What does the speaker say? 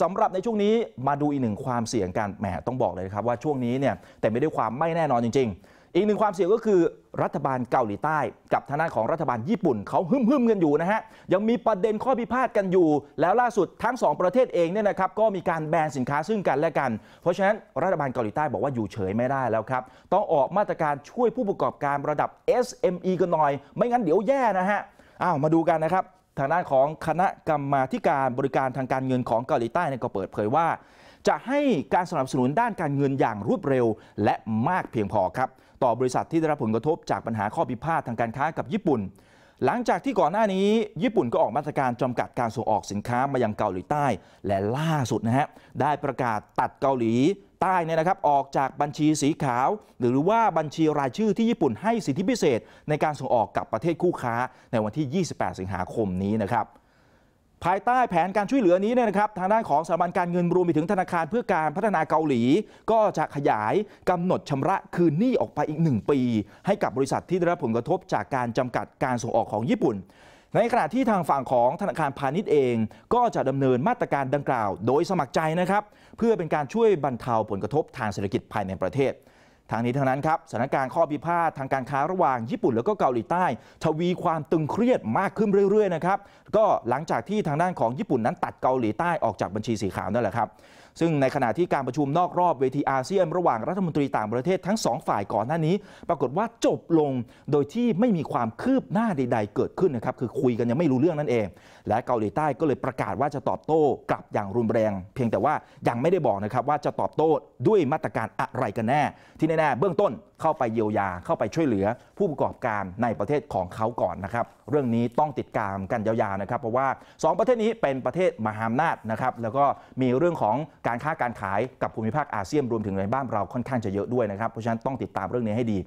สำหรับในช่วงนี้มาดูอีกหนึ่งความเสี่ยงกันแหมต้องบอกเลยครับว่าช่วงนี้เนี่ยแต่ไม่ได้ความไม่แน่นอนจริงๆอีกหนึ่งความเสี่ยงก็คือรัฐบาลเกาหลีใต้กับทางด้านของรัฐบาลญี่ปุ่นเขาหึ่มกันอยู่นะฮะยังมีประเด็นข้อพิพาทกันอยู่แล้วล่าสุดทั้ง2ประเทศเองเนี่ยนะครับก็มีการแบนสินค้าซึ่งกันและกันเพราะฉะนั้นรัฐบาลเกาหลีใต้บอกว่าอยู่เฉยไม่ได้แล้วครับต้องออกมาตรการช่วยผู้ประกอบการระดับ SME กันหน่อยไม่งั้นเดี๋ยวแย่นะฮะมาดูกันนะครับทางด้านของคณะกรรมาธิการบริการทางการเงินของเกาหลีใต้ก็เปิดเผยว่าจะให้การสนับสนุนด้านการเงินอย่างรวดเร็วและมากเพียงพอครับต่อบริษัทที่ได้รับผลกระทบจากปัญหาข้อพิพาททางการค้ากับญี่ปุ่นหลังจากที่ก่อนหน้านี้ญี่ปุ่นก็ออกมาตรการจำกัดการส่งออกสินค้ามายังเกาหลีใต้และล่าสุดนะฮะได้ประกาศตัดเกาหลีใต้เนี่ยนะครับออกจากบัญชีสีขาวหรือว่าบัญชีรายชื่อที่ญี่ปุ่นให้สิทธิพิเศษในการส่งออกกับประเทศคู่ค้าในวันที่28 สิงหาคมนี้นะครับภายใต้แผนการช่วยเหลือนี้เนี่ยนะครับทางด้านของสถาบันการเงินรวมไปถึงธนาคารเพื่อการพัฒนาเกาหลีก็จะขยายกำหนดชำระคืนหนี้ออกไปอีก1ปีให้กับบริษัทที่ได้รับผลกระทบจากการจำกัดการส่งออกของญี่ปุ่นในขณะที่ทางฝั่งของธนาคารพาณิชย์เองก็จะดำเนินมาตรการดังกล่าวโดยสมัครใจนะครับเพื่อเป็นการช่วยบรรเทาผลกระทบทางเศรษฐกิจภายในประเทศทางนี้ทางนั้นครับสถานการณ์ข้อพิพาททางการค้าระหว่างญี่ปุ่นและก็เกาหลีใต้ทวีความตึงเครียดมากขึ้นเรื่อยๆนะครับก็หลังจากที่ทางด้านของญี่ปุ่นนั้นตัดเกาหลีใต้ออกจากบัญชีสีขาวนั่นแหละครับซึ่งในขณะที่การประชุมนอกรอบเวทีอาเซียนระหว่างรัฐมนตรีต่างประเทศทั้ง2ฝ่ายก่อนหน้านี้ปรากฏว่าจบลงโดยที่ไม่มีความคืบหน้าใดๆเกิดขึ้นนะครับคือคุยกันยังไม่รู้เรื่องนั่นเองและเกาหลีใต้ก็เลยประกาศว่าจะตอบโต้กลับอย่างรุนแรงเพียงแต่ว่ายังไม่ได้บอกนะครับว่าจะตอบโต้ด้วยมาตรการอะไรกันแน่ที่แน่ๆเบื้องต้นเข้าไปเยียวยาเข้าไปช่วยเหลือผู้ประกอบการในประเทศของเขาก่อนนะครับเรื่องนี้ต้องติดตามกันยาวๆนะครับเพราะว่า2ประเทศนี้เป็นประเทศมหาอำนาจนะครับแล้วก็มีเรื่องของการค้าการขายกับภูมิภาคอาเซียนรวมถึงในบ้านเราค่อนข้างจะเยอะด้วยนะครับเพราะฉะนั้นต้องติดตามเรื่องนี้ให้ดี